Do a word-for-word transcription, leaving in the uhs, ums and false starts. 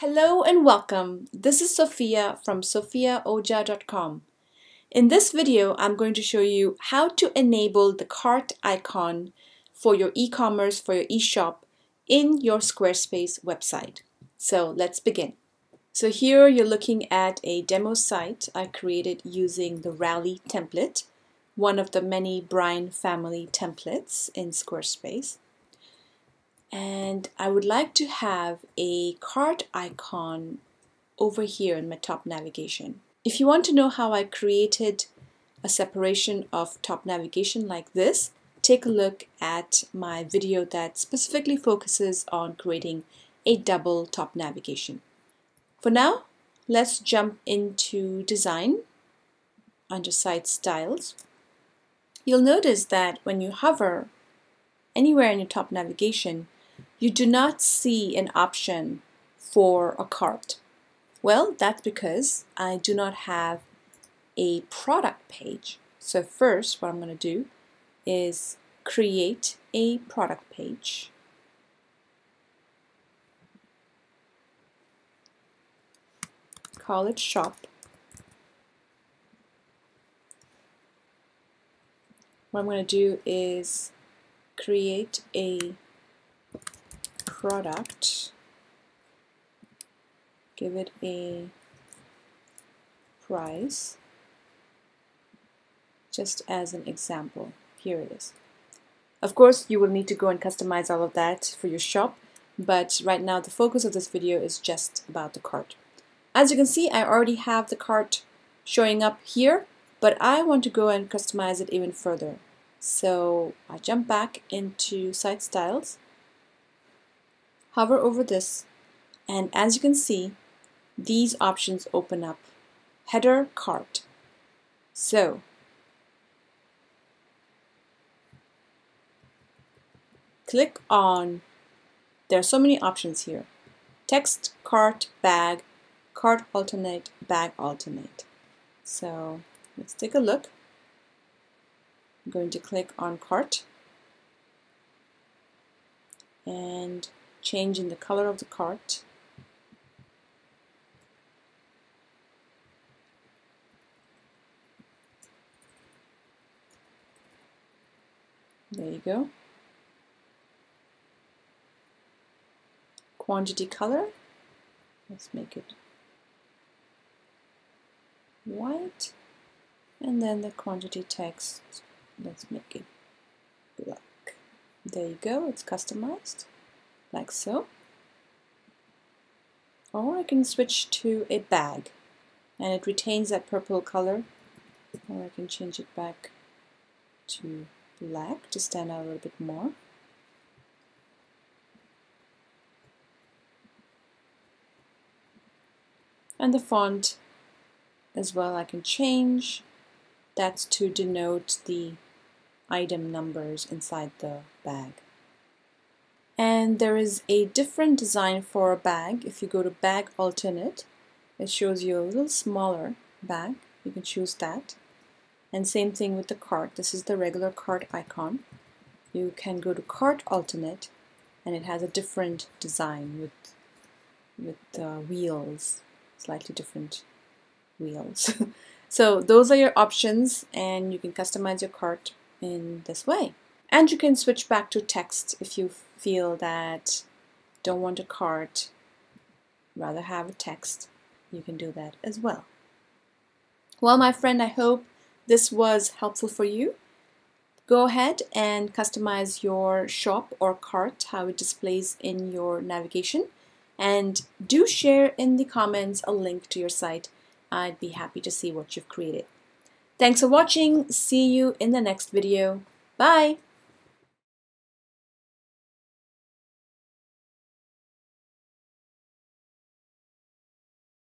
Hello and welcome. This is Sophia from Sophia Oja dot com. In this video, I'm going to show you how to enable the cart icon for your e-commerce, for your e-shop in your Squarespace website. So let's begin. So here you're looking at a demo site I created using the Rally template, one of the many Brine family templates in Squarespace. And I would like to have a cart icon over here in my top navigation. If you want to know how I created a separation of top navigation like this, take a look at my video that specifically focuses on creating a double top navigation. For now, let's jump into design under Site Styles. You'll notice that when you hover anywhere in your top navigation, you do not see an option for a cart. Well, that's because I do not have a product page. So first, what I'm going to do is create a product page. Call it shop. What I'm going to do is create a product, give it a price, just as an example. Here it is. Of course, you will need to go and customize all of that for your shop, but right now the focus of this video is just about the cart. As you can see, I already have the cart showing up here, but I want to go and customize it even further. So I jump back into Site Styles, hover over this, and as you can see, these options open up. Header, cart. So click on, there are so many options here. Text, cart, bag, cart alternate, bag alternate. So let's take a look. I'm going to click on cart and change in the color of the cart. There you go. Quantity color. Let's make it white. And then the quantity text. Let's make it black. There you go, it's customized, like so. Or I can switch to a bag, and it retains that purple color. Or I can change it back to black to stand out a little bit more. And the font as well I can change. That's to denote the item numbers inside the bag. And there is a different design for a bag. If you go to bag alternate, it shows you a little smaller bag. You can choose that. And same thing with the cart. This is the regular cart icon. You can go to cart alternate, and it has a different design with, with uh, wheels, slightly different wheels. So those are your options, and you can customize your cart in this way. And you can switch back to text if you feel that don't want a cart, rather have a text. You can do that as well. Well, my friend, I hope this was helpful for you. Go ahead and customize your shop or cart, how it displays in your navigation, and do share in the comments a link to your site. I'd be happy to see what you've created. Thanks for watching. See you in the next video. Bye!